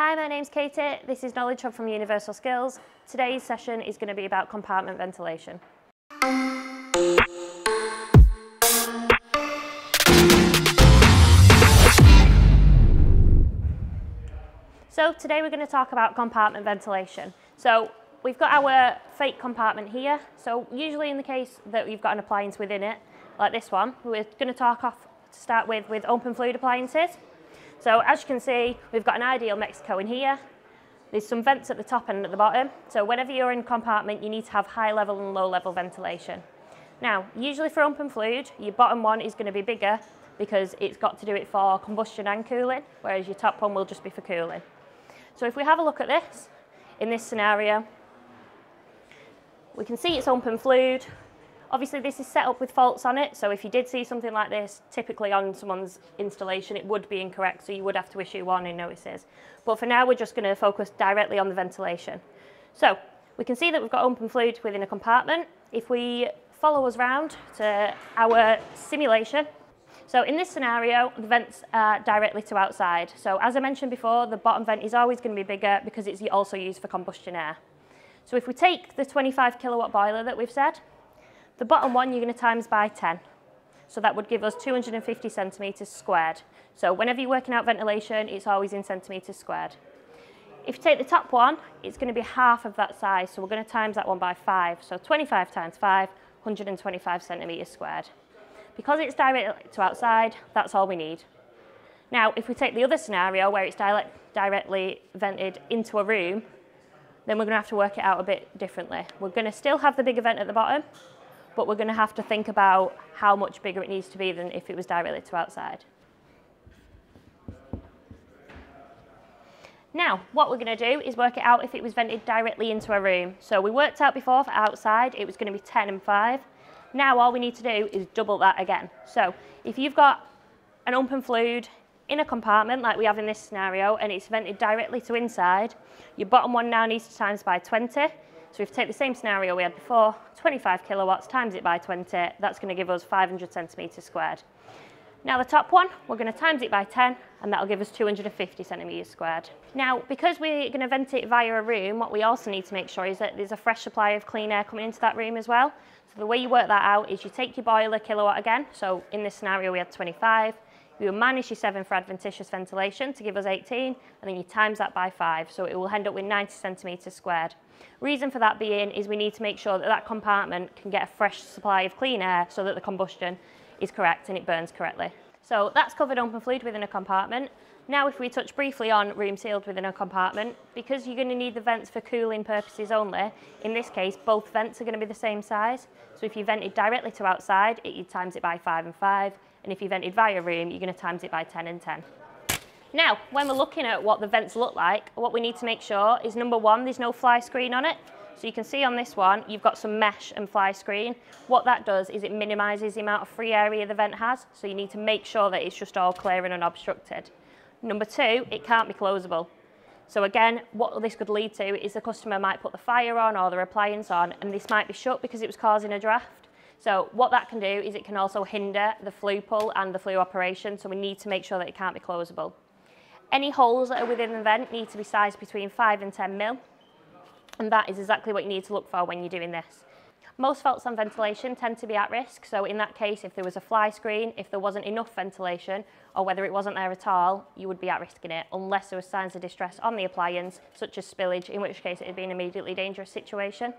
Hi, my name's Katie. This is Knowledge Hub from Universal Skills. Today's session is going to be about compartment ventilation. So today we're going to talk about compartment ventilation. So we've got our fake compartment here. So usually in the case that you've got an appliance within it, like this one, we're going to talk off to start with open fluid appliances. So as you can see, we've got an ideal Mexico in here. There's some vents at the top and at the bottom. So whenever you're in a compartment, you need to have high level and low level ventilation. Now, usually for open fluid, your bottom one is going to be bigger because it's got to do it for combustion and cooling, whereas your top one will just be for cooling. So if we have a look at this, in this scenario, we can see it's open fluid. Obviously this is set up with faults on it, so if you did see something like this, typically on someone's installation, it would be incorrect, so you would have to issue warning notices. But for now, we're just going to focus directly on the ventilation. So we can see that we've got open fluid within a compartment. If we follow us round to our simulation, so in this scenario, the vents are directly to outside. So as I mentioned before, the bottom vent is always going to be bigger because it's also used for combustion air. So if we take the 25 kilowatt boiler that we've said, the bottom one you're going to times by 10. So that would give us 250 centimetres squared. So whenever you're working out ventilation, it's always in centimetres squared. If you take the top one, it's going to be half of that size. So we're going to times that one by 5. So 25 times 5, 125 centimetres squared. Because it's direct to outside, that's all we need. Now, if we take the other scenario where it's directly vented into a room, then we're going to have to work it out a bit differently. We're going to still have the bigger vent at the bottom, but we're going to have to think about how much bigger it needs to be than if it was directly to outside. Now, what we're going to do is work it out if it was vented directly into a room. So we worked out before for outside, it was going to be 10 and 5. Now all we need to do is double that again. So if you've got an open fluid in a compartment like we have in this scenario and it's vented directly to inside, your bottom one now needs to times by 20. So if we take the same scenario we had before, 25 kilowatts times it by 20, that's going to give us 500 centimetres squared. Now the top one, we're going to times it by 10, and that'll give us 250 centimetres squared. Now, because we're going to vent it via a room, what we also need to make sure is that there's a fresh supply of clean air coming into that room as well. So the way you work that out is you take your boiler kilowatt again, so in this scenario we had 25, you minus your 7 for adventitious ventilation to give us 18, and then you times that by 5, so it will end up with 90 centimetres squared. Reason for that being is we need to make sure that that compartment can get a fresh supply of clean air so that the combustion is correct and it burns correctly. So that's covered open fluid within a compartment. Now if we touch briefly on room sealed within a compartment, because you're going to need the vents for cooling purposes only, in this case both vents are going to be the same size. So if you vented directly to outside, you times it by 5 and 5. And if you vented via room, you're going to times it by 10 and 10. Now, when we're looking at what the vents look like, what we need to make sure is, number one, there's no fly screen on it. So you can see on this one, you've got some mesh and fly screen. What that does is it minimises the amount of free area the vent has, so you need to make sure that it's just all clear and unobstructed. Number two, it can't be closable. So again, what this could lead to is the customer might put the fire on or the appliance on, and this might be shut because it was causing a draft. So what that can do is it can also hinder the flue pull and the flue operation, so we need to make sure that it can't be closable. Any holes that are within the vent need to be sized between 5 and 10 mil, and that is exactly what you need to look for when you're doing this. Most faults on ventilation tend to be at risk, so in that case, if there was a fly screen, if there wasn't enough ventilation, or whether it wasn't there at all, you would be at risk in it, unless there were signs of distress on the appliance, such as spillage, in which case it would be an immediately dangerous situation.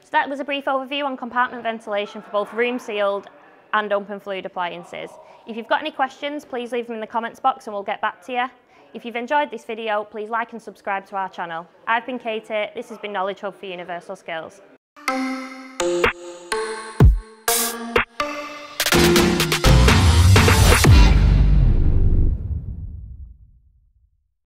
So that was a brief overview on compartment ventilation for both room sealed and open fluid appliances. If you've got any questions, please leave them in the comments box and we'll get back to you. If you've enjoyed this video, please like and subscribe to our channel. I've been Katie, this has been Knowledge Hub for Universal Skills.